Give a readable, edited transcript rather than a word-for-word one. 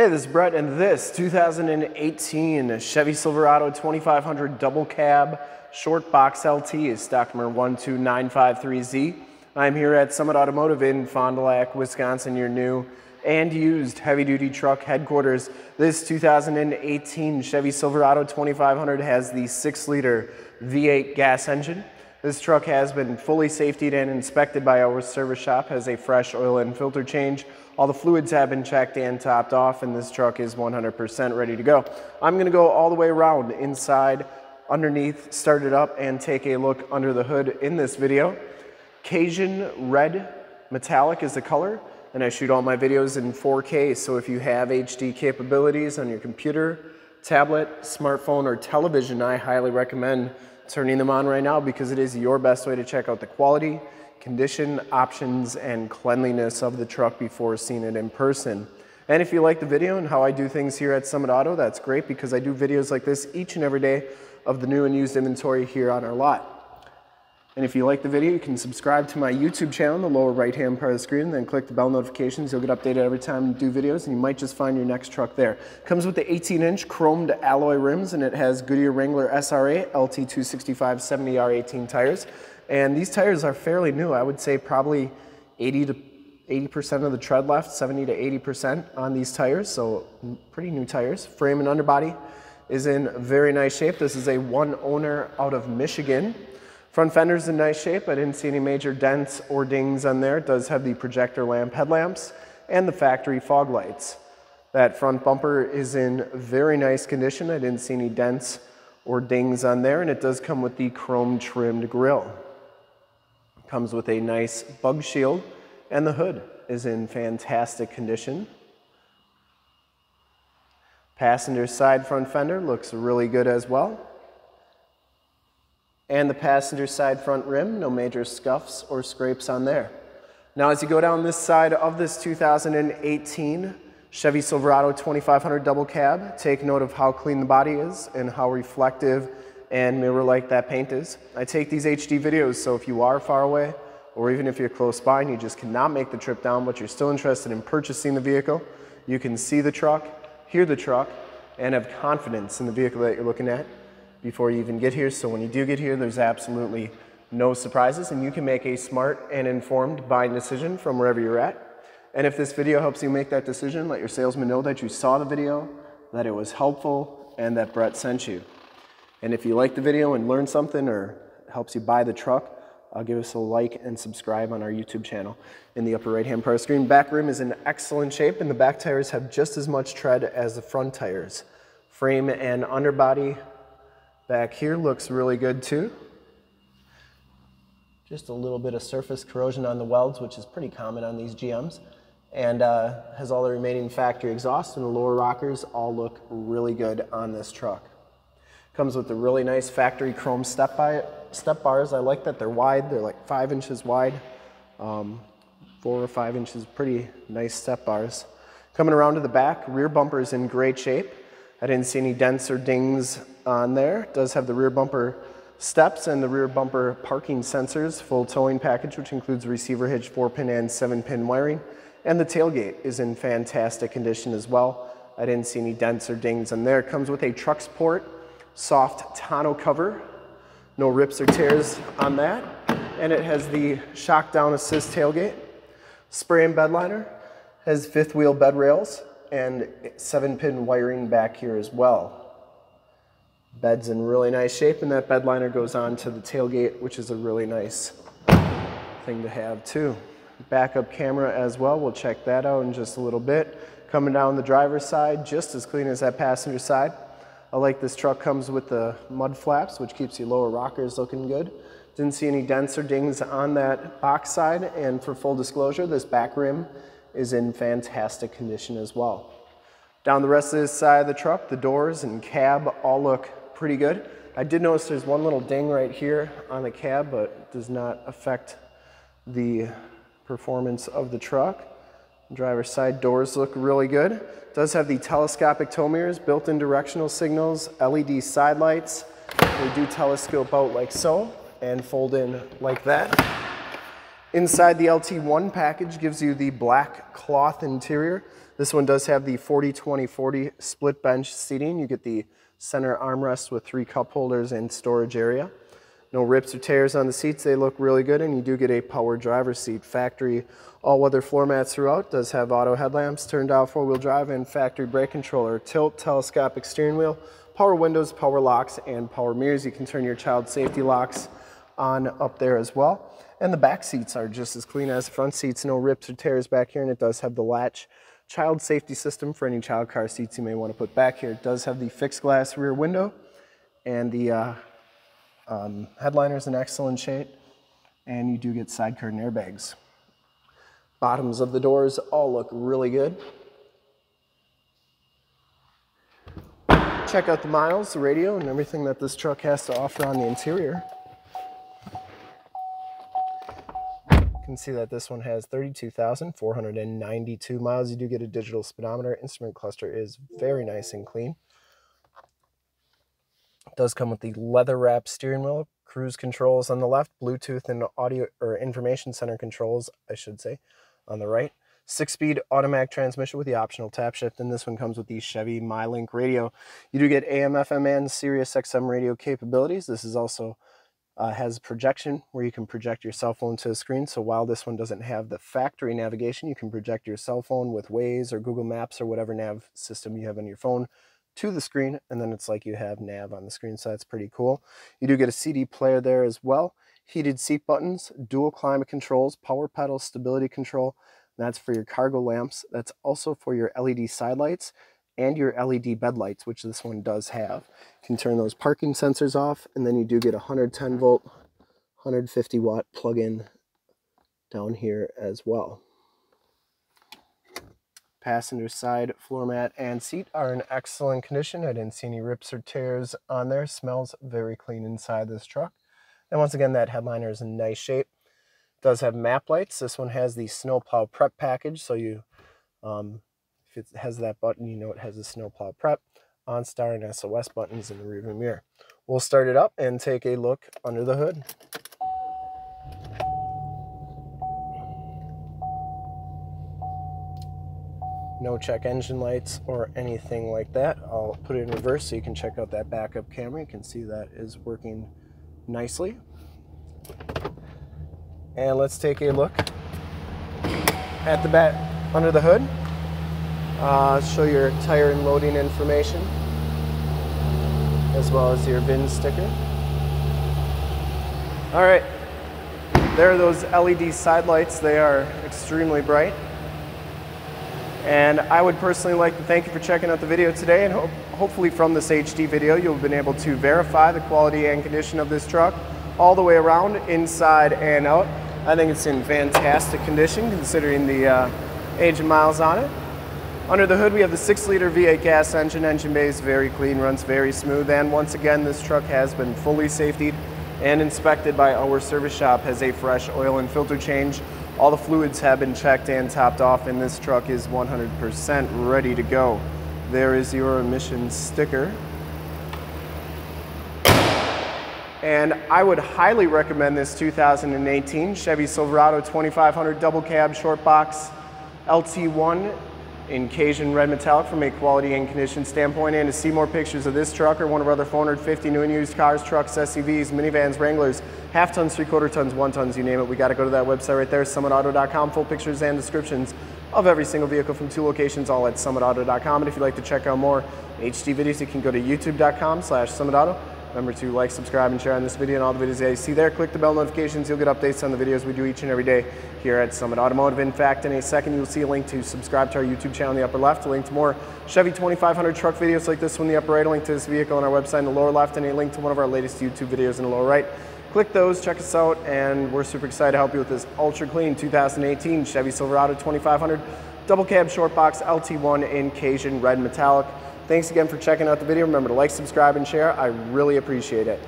Hey, this is Brett, and this 2018 Chevy Silverado 2500 double cab short box LT is stock number 12953Z. I'm here at Summit Automotive in Fond du Lac, Wisconsin, your new and used heavy duty truck headquarters. This 2018 Chevy Silverado 2500 has the 6-liter V8 gas engine. This truck has been fully safetied and inspected by our service shop, has a fresh oil and filter change. All the fluids have been checked and topped off, and this truck is 100% ready to go. I'm gonna go all the way around, inside, underneath, start it up, and take a look under the hood in this video. Cajun Red metallic is the color, and I shoot all my videos in 4K, so if you have HD capabilities on your computer, tablet, smartphone, or television, I highly recommend turning them on right now because it is your best way to check out the quality, condition, options, and cleanliness of the truck before seeing it in person. And if you like the video and how I do things here at Summit Auto, that's great because I do videos like this each and every day of the new and used inventory here on our lot. And if you like the video, you can subscribe to my YouTube channel in the lower right-hand part of the screen, and then click the bell notifications. You'll get updated every time you do videos, and you might just find your next truck there. Comes with the 18-inch chromed alloy rims, and it has Goodyear Wrangler SRA LT265 70R18 tires. And these tires are fairly new. I would say probably 80% of the tread left, 70 to 80% on these tires, so pretty new tires. Frame and underbody is in very nice shape. This is a one-owner out of Michigan. Front fender's in nice shape. I didn't see any major dents or dings on there. It does have the projector lamp headlamps and the factory fog lights. That front bumper is in very nice condition. I didn't see any dents or dings on there, and it does come with the chrome trimmed grille. It comes with a nice bug shield, and the hood is in fantastic condition. Passenger side front fender looks really good as well. And the passenger side front rim, no major scuffs or scrapes on there. Now as you go down this side of this 2018 Chevy Silverado 2500 double cab, take note of how clean the body is and how reflective and mirror-like that paint is. I take these HD videos, so if you are far away, or even if you're close by and you just cannot make the trip down, but you're still interested in purchasing the vehicle, you can see the truck, hear the truck, and have confidence in the vehicle that you're looking at before you even get here. So when you do get here, there's absolutely no surprises, and you can make a smart and informed buying decision from wherever you're at. And if this video helps you make that decision, let your salesman know that you saw the video, that it was helpful, and that Brett sent you. And if you like the video and learned something or helps you buy the truck, give us a like and subscribe on our YouTube channel in the upper right-hand part of the screen. Back rim is in excellent shape, and the back tires have just as much tread as the front tires. Frame and underbody back here looks really good too. Just a little bit of surface corrosion on the welds, which is pretty common on these GMs, and has all the remaining factory exhaust, and the lower rockers all look really good on this truck. Comes with the really nice factory chrome step bars. I like that they're wide. They're like 5 inches wide, 4 or 5 inches, pretty nice step bars. Coming around to the back, rear bumper is in great shape. I didn't see any dents or dings on there. It does have the rear bumper steps and the rear bumper parking sensors, full towing package, which includes receiver hitch, 4-pin and 7-pin wiring. And the tailgate is in fantastic condition as well. I didn't see any dents or dings on there. It comes with a Truxedo soft tonneau cover. No rips or tears on that. And it has the shock down assist tailgate, spray and bed liner, has fifth wheel bed rails, and 7-pin wiring back here as well. Bed's in really nice shape, and that bed liner goes on to the tailgate, which is a really nice thing to have too. Backup camera as well, we'll check that out in just a little bit. Coming down the driver's side, just as clean as that passenger side. I like this truck comes with the mud flaps, which keeps your lower rockers looking good. Didn't see any dents or dings on that box side, and for full disclosure, this back rim is in fantastic condition as well. Down the rest of this side of the truck, the doors and cab all look pretty good. I did notice there's one little ding right here on the cab, but it does not affect the performance of the truck. Driver's side doors look really good. It does have the telescopic tow mirrors, built-in directional signals, LED side lights. They do telescope out like so and fold in like that. Inside, the LT1 package gives you the black cloth interior. This one does have the 40-20-40 split bench seating. You get the center armrest with 3 cup holders and storage area. No rips or tears on the seats. They look really good, and you do get a power driver's seat. Factory all-weather floor mats throughout. Does have auto headlamps, turned out 4-wheel drive, and factory brake controller. Tilt, telescopic steering wheel, power windows, power locks, and power mirrors. You can turn your child safety locks on up there as well. And the back seats are just as clean as the front seats. No rips or tears back here, and it does have the latch child safety system for any child car seats you may want to put back here. It does have the fixed glass rear window, and the headliner's in excellent shape, and you do get side curtain airbags. Bottoms of the doors all look really good. Check out the miles, the radio, and everything that this truck has to offer on the interior. You can see that this one has 32,492 miles. You do get a digital speedometer. Instrument cluster is very nice and clean. It does come with the leather-wrapped steering wheel, cruise controls on the left, Bluetooth and audio or information center controls, I should say, on the right. 6-speed automatic transmission with the optional tap shift, and this one comes with the Chevy MyLink radio. You do get AM/FM and Sirius XM radio capabilities. This is also has projection where you can project your cell phone to the screen. So while this one doesn't have the factory navigation, you can project your cell phone with Waze or Google Maps or whatever nav system you have on your phone to the screen, and then it's like you have nav on the screen, so that's pretty cool. You do get a CD player there as well, heated seat buttons, dual climate controls, power pedal, stability control. That's for your cargo lamps. That's also for your LED side lights and your LED bed lights, which this one does have. You can turn those parking sensors off, and then you do get a 110 volt, 150 watt plug-in down here as well. Passenger side floor mat and seat are in excellent condition. I didn't see any rips or tears on there. Smells very clean inside this truck. And once again, that headliner is in nice shape. Does have map lights. This one has the snowplow prep package, so you if it has that button, you know it has a snowplow prep. OnStar and SOS buttons in the rearview mirror. We'll start it up and take a look under the hood. No check engine lights or anything like that. I'll put it in reverse so you can check out that backup camera. You can see that is working nicely. And let's take a look at the back under the hood. Show your tire and loading information, as well as your VIN sticker. All right, there are those LED side lights. They are extremely bright. And I would personally like to thank you for checking out the video today, and hopefully from this HD video, you'll have been able to verify the quality and condition of this truck all the way around, inside and out. I think it's in fantastic condition considering the age and miles on it. Under the hood, we have the 6-liter V8 gas engine. Engine bay is very clean, runs very smooth, and once again, this truck has been fully safetied and inspected by our service shop, has a fresh oil and filter change. All the fluids have been checked and topped off, and this truck is 100% ready to go. There is your emissions sticker. And I would highly recommend this 2018 Chevy Silverado 2500 double cab short box LT1 in Cajun Red metallic from a quality and condition standpoint. And to see more pictures of this truck or one of our other 450 new and used cars, trucks, SUVs, minivans, Wranglers, half tons, three-quarter tons, one tons, you name it, we got to go to that website right there, summitauto.com. Full pictures and descriptions of every single vehicle from 2 locations, all at summitauto.com. And if you'd like to check out more HD videos, you can go to youtube.com/summitauto. Remember to like, subscribe, and share on this video and all the videos that you see there. Click the bell notifications. You'll get updates on the videos we do each and every day here at Summit Automotive. In fact, in a second, you'll see a link to subscribe to our YouTube channel in the upper left, a link to more Chevy 2500 truck videos like this one in the upper right, a link to this vehicle on our website in the lower left, and a link to one of our latest YouTube videos in the lower right. Click those, check us out, and we're super excited to help you with this ultra-clean 2018 Chevy Silverado 2500 double cab short box LT1 in Cajun Red metallic. Thanks again for checking out the video. Remember to like, subscribe, and share. I really appreciate it.